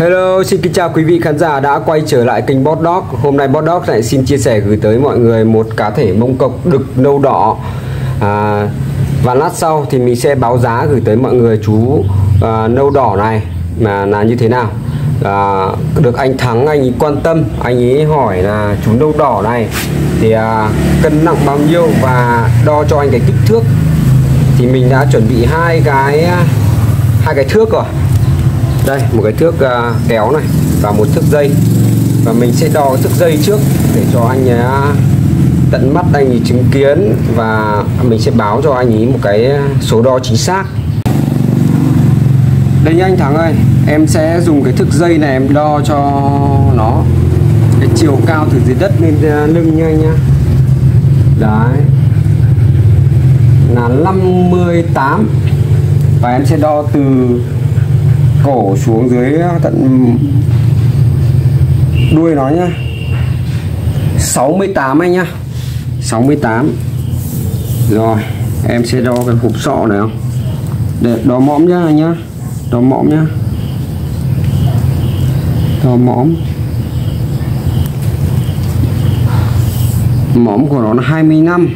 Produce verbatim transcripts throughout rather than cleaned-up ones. Hello, xin kính chào quý vị khán giả đã quay trở lại kênh Bot Dog. Hôm nay Bot Dog lại xin chia sẻ gửi tới mọi người một cá thể mông cộc đực nâu đỏ. à, Và lát sau thì mình sẽ báo giá gửi tới mọi người chú à, nâu đỏ này mà là như thế nào. à, Được anh Thắng, anh ấy quan tâm, anh ấy hỏi là chú nâu đỏ này thì à, cân nặng bao nhiêu và đo cho anh cái kích thước. Thì mình đã chuẩn bị hai cái hai cái thước rồi. Đây, một cái thước uh, kéo này và một thước dây, và mình sẽ đo thước dây trước để cho anh ấy tận mắt anh ấy chứng kiến, và mình sẽ báo cho anh ấy một cái số đo chính xác. Đây nha anh Thắng ơi, em sẽ dùng cái thước dây này em đo cho nó cái chiều cao từ dưới đất lên lưng nha anh nha. Đấy là năm mươi tám, và em sẽ đo từ cổ xuống dưới tận đuôi nó nhá. Sáu mươi tám anh nhá, sáu mươi tám. Rồi em sẽ đo cái hộp sọ này không, để đo mõm nhá anh nhá, đo mõm nhá, đo mõm. Mõm của nó là hai mươi lăm.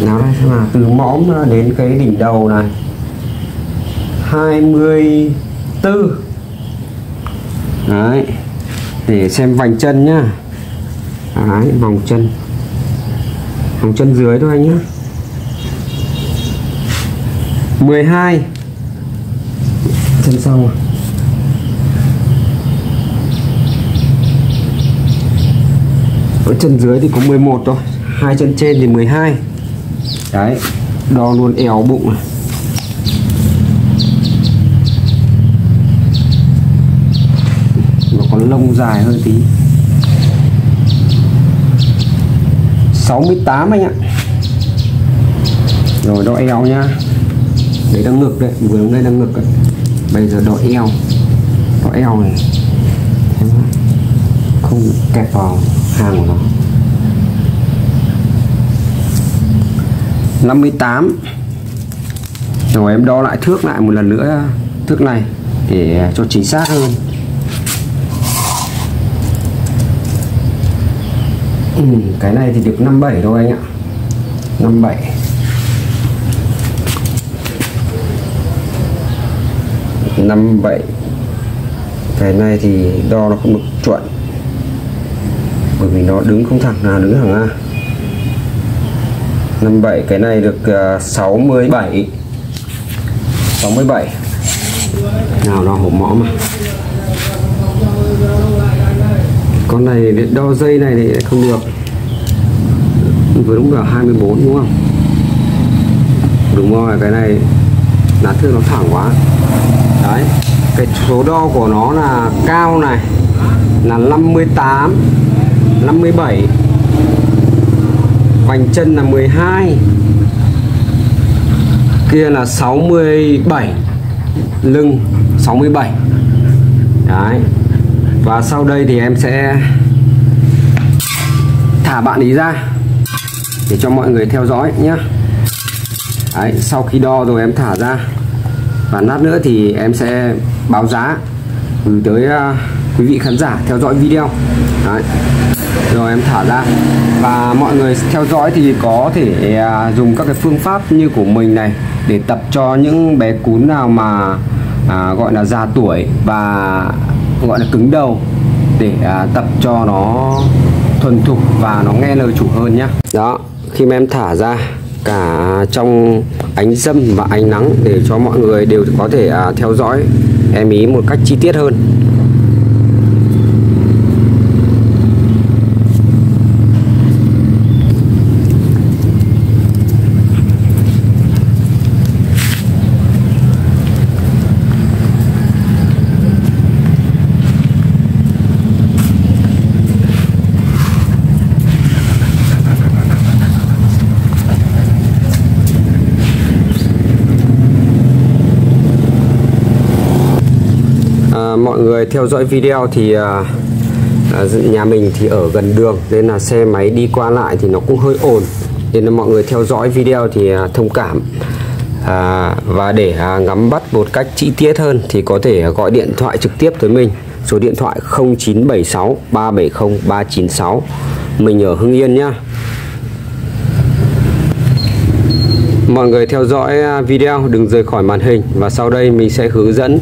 Nào đây, xem nào, từ mõm đến cái đỉnh đầu này hai mươi tư. Đấy, để xem vành chân nhá. Đấy, vòng chân, vòng chân dưới thôi anh nhá, mười hai. Chân sau ở chân dưới thì có mười một thôi, hai chân trên thì mười hai. Đấy, đo luôn eo bụng này, lông dài hơn tí, sáu mươi tám anh ạ. Rồi đo eo nhá, đấy đang ngực đấy, vừa lúc đây đang ngực đấy. Bây giờ đo eo, đo eo này không kẹp vào hàng của nó, năm mươi tám. Rồi em đo lại thước lại một lần nữa, thước này để cho chính xác hơn. Ừ, cái này thì được năm mươi bảy thôi anh ạ, năm mươi bảy. năm mươi bảy. Cái này thì đo nó không được chuẩn, bởi vì nó đứng không thẳng, là đứng thẳng A. năm mươi bảy, cái này được uh, sáu mươi bảy. sáu mươi bảy. Nào đo hộp mõm mà. Con này để đo dây này thì không được, vừa đúng là hai mươi bốn đúng không? Đúng rồi, cái này là thước nó thẳng quá. Đấy, cái số đo của nó là cao này là năm mươi tám, năm mươi bảy, vành chân là mười hai, kia là sáu mươi bảy, lưng sáu mươi bảy. Đấy, và sau đây thì em sẽ thả bạn ý ra để cho mọi người theo dõi nhé. Đấy, sau khi đo rồi em thả ra, và lát nữa thì em sẽ báo giá gửi tới uh, quý vị khán giả theo dõi video. Đấy, rồi em thả ra, và mọi người theo dõi thì có thể uh, dùng các cái phương pháp như của mình này để tập cho những bé cún nào mà uh, gọi là già tuổi và gọi là cứng đầu, để à, tập cho nó thuần thục và nó nghe lời chủ hơn nhá. Đó, khi mà em thả ra cả trong ánh sâm và ánh nắng để cho mọi người đều có thể à, theo dõi em ý một cách chi tiết hơn. Mọi người theo dõi video thì à, nhà mình thì ở gần đường nên là xe máy đi qua lại thì nó cũng hơi ồn, nên là mọi người theo dõi video thì à, thông cảm. à, và để à, ngắm bắt một cách chi tiết hơn thì có thể gọi điện thoại trực tiếp tới mình, số điện thoại không chín bảy sáu ba bảy không ba chín sáu, mình ở Hưng Yên nhá. Mọi người theo dõi video, đừng rời khỏi màn hình, và sau đây mình sẽ hướng dẫn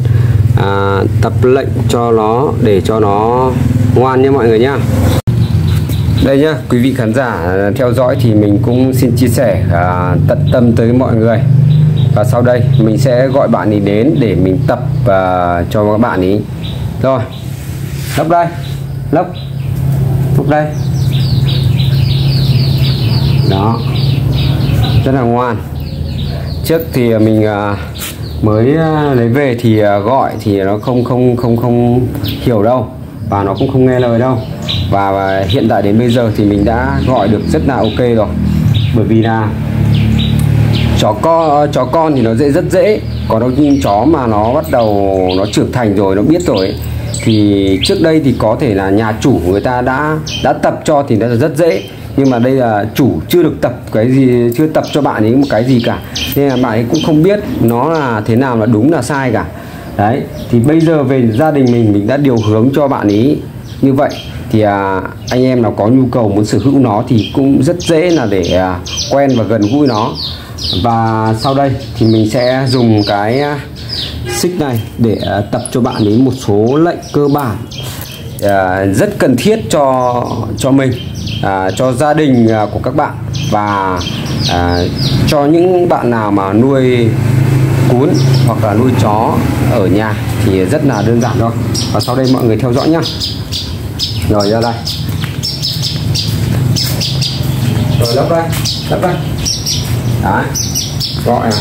à, tập lệnh cho nó để cho nó ngoan nhé mọi người nhá. Đây nhá, quý vị khán giả theo dõi thì mình cũng xin chia sẻ à, tận tâm tới mọi người. Và sau đây mình sẽ gọi bạn ấy đến để mình tập à, cho các bạn ấy. Rồi, lốc đây, lốc, lốc đây. Đó, rất là ngoan. Trước thì mình mới lấy về thì gọi thì nó không không không không hiểu đâu, và nó cũng không nghe lời đâu, và, và hiện tại đến bây giờ thì mình đã gọi được rất là ok rồi. Bởi vì là chó con chó con thì nó dễ rất dễ, còn đâu nhưng chó mà nó bắt đầu nó trưởng thành rồi, nó biết rồi ấy, thì trước đây thì có thể là nhà chủ người ta đã đã tập cho thì nó rất dễ, nhưng mà đây là chủ chưa được tập cái gì, chưa tập cho bạn ấy một cái gì cả, nên là bạn ấy cũng không biết nó là thế nào là đúng là sai cả. Đấy, thì bây giờ về gia đình mình mình đã điều hướng cho bạn ấy như vậy, thì à, anh em nào có nhu cầu muốn sở hữu nó thì cũng rất dễ là để à, quen và gần gũi nó. Và sau đây thì mình sẽ dùng cái à, xích này để à, tập cho bạn ấy một số lệnh cơ bản à, rất cần thiết cho cho mình, à, cho gia đình à, của các bạn, và à, cho những bạn nào mà nuôi cún hoặc là nuôi chó ở nhà thì rất là đơn giản thôi. Và sau đây mọi người theo dõi nhá. Rồi, ra đây. Rồi, lắp đây, lắp đây. Đấy, gọi này,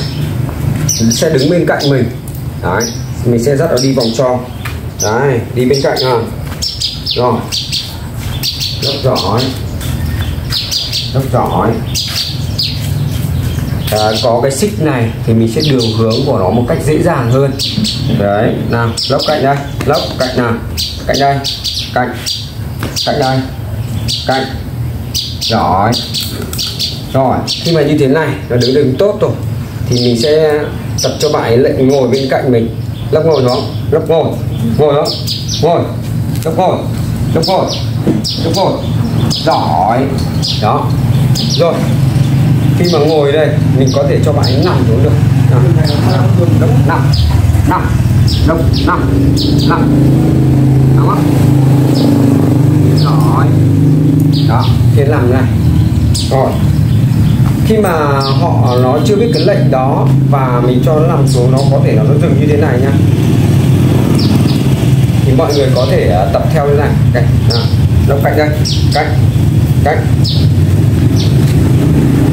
mình sẽ đứng bên cạnh mình. Đấy, mình sẽ dắt nó đi vòng tròn. Đấy, đi bên cạnh nào. Rồi, rất giỏi, rất giỏi. À, có cái xích này thì mình sẽ điều hướng của nó một cách dễ dàng hơn. Đấy, nào, lóc cạnh đây, lóc cạnh nào, cạnh đây, cạnh, cạnh đây, cạnh. Rồi, rồi, khi mà như thế này nó đứng đứng tốt rồi thì mình sẽ tập cho bạn ấy lệnh ngồi bên cạnh mình. Lóc ngồi nó, lóc ngồi, ngồi nó, ngồi, lóc ngồi, lóc ngồi, lóc ngồi. Giỏi, đó, rồi. Khi mà ngồi đây, mình có thể cho bạn ấy nằm xuống được. Nằm, nằm, nằm, nằm, nằm, nằm, nằm, nằm không? Rồi. Đó, thế làm này. Rồi. Khi mà họ nó chưa biết cái lệnh đó và mình cho nó nằm xuống, nó có thể là nó dừng như thế này nha. Thì mọi người có thể tập theo như này. Cách, nó cách đây, cách, cách.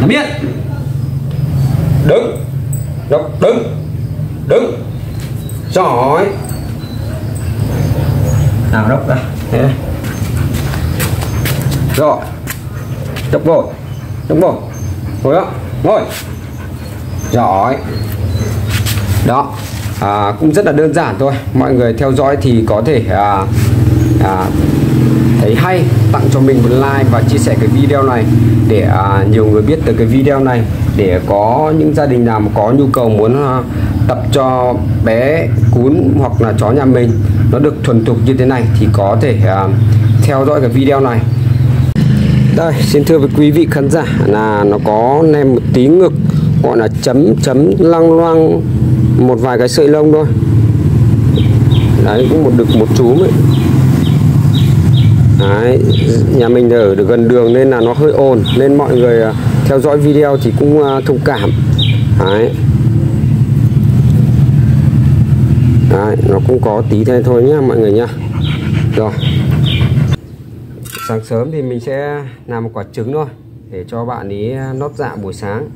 Nắm yên, đứng, đứng, đứng, đứng, giỏi. Nào đốc ra, thế này. Rồi, đốc ngồi, đốc ngồi, ngồi đó, ngồi, giỏi. Đó, à, cũng rất là đơn giản thôi. Mọi người theo dõi thì có thể à, à, thấy hay tặng cho mình một like và chia sẻ cái video này để à, nhiều người biết tới cái video này, để có những gia đình nào mà có nhu cầu muốn à, tập cho bé cún hoặc là chó nhà mình nó được thuần thục như thế này thì có thể à, theo dõi cái video này. Đây, xin thưa với quý vị khán giả là nó có nem một tí ngực, gọi là chấm chấm lăng loang một vài cái sợi lông thôi. Đấy, cũng một đực một chúm ấy. Đấy, nhà mình ở được gần đường nên là nó hơi ồn, nên mọi người theo dõi video thì cũng thông cảm. Đấy. Đấy, nó cũng có tí thế thôi nhé mọi người nhá. Rồi, sáng sớm thì mình sẽ làm một quả trứng thôi để cho bạn ý nót dạ buổi sáng.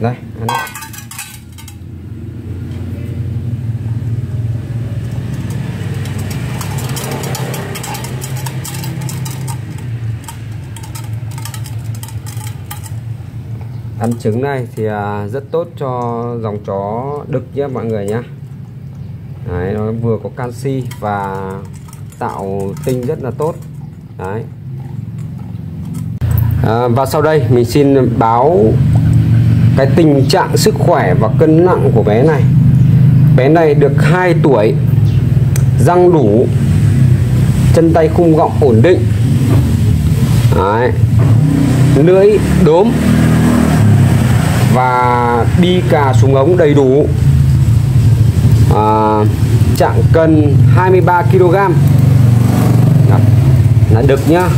Đây, ăn đi. Ăn trứng này thì rất tốt cho dòng chó đực nhé mọi người nhé. Đấy, nó vừa có canxi và tạo tinh rất là tốt. Đấy. À, và sau đây mình xin báo cái tình trạng sức khỏe và cân nặng của bé này. Bé này được hai tuổi, răng đủ, chân tay khum gọng ổn định. Đấy. Lưỡi đốm và đi cà xuống ống đầy đủ. À, trạng cân hai mươi ba ki lô gam là đực nhá,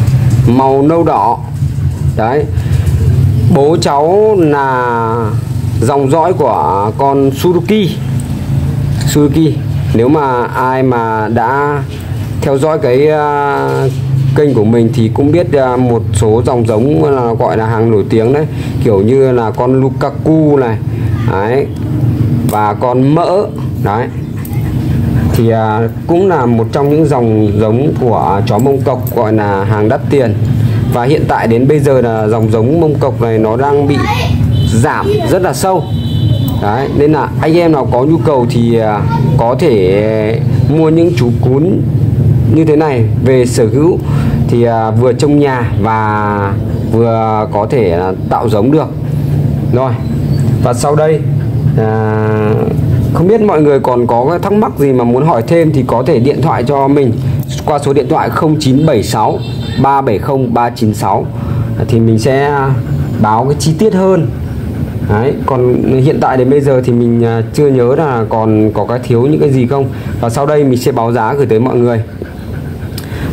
màu nâu đỏ. Đấy, bố cháu là dòng dõi của con Suzuki. Suzuki nếu mà ai mà đã theo dõi cái uh, kênh của mình thì cũng biết uh, một số dòng giống là gọi là hàng nổi tiếng đấy, kiểu như là con Lukaku này, đấy, và con Mỡ. Đấy thì à, cũng là một trong những dòng giống của chó mông cộc gọi là hàng đắt tiền, và hiện tại đến bây giờ là dòng giống mông cộc này nó đang bị giảm rất là sâu. Đấy, nên là anh em nào có nhu cầu thì à, có thể mua những chú cún như thế này về sở hữu thì à, vừa trông nhà và vừa có thể à, tạo giống được. Rồi, và sau đây à, không biết mọi người còn có thắc mắc gì mà muốn hỏi thêm thì có thể điện thoại cho mình qua số điện thoại không chín bảy sáu ba bảy không ba chín sáu thì mình sẽ báo cái chi tiết hơn. Đấy, còn hiện tại đến bây giờ thì mình chưa nhớ là còn có cái thiếu những cái gì không, và sau đây mình sẽ báo giá gửi tới mọi người.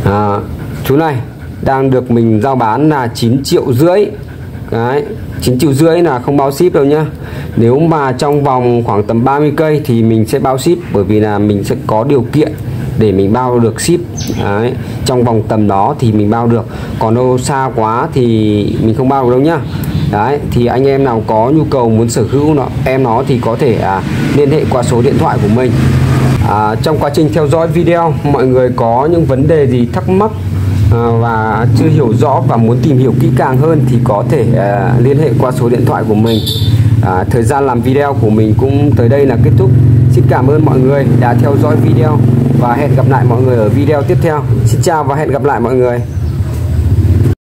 À, chú này đang được mình giao bán là chín triệu rưỡi. Đấy, chín triệu rưỡi là không bao ship đâu nhá. Nếu mà trong vòng khoảng tầm ba mươi cây thì mình sẽ bao ship, bởi vì là mình sẽ có điều kiện để mình bao được ship. Đấy, trong vòng tầm đó thì mình bao được, còn đâu xa quá thì mình không bao được đâu nhá. Đấy, thì anh em nào có nhu cầu muốn sở hữu nó em nó thì có thể à, liên hệ qua số điện thoại của mình. À, trong quá trình theo dõi video, mọi người có những vấn đề gì thắc mắc và chưa hiểu rõ và muốn tìm hiểu kỹ càng hơn thì có thể uh, liên hệ qua số điện thoại của mình. uh, Thời gian làm video của mình cũng tới đây là kết thúc. Xin cảm ơn mọi người đã theo dõi video và hẹn gặp lại mọi người ở video tiếp theo. Xin chào và hẹn gặp lại mọi người.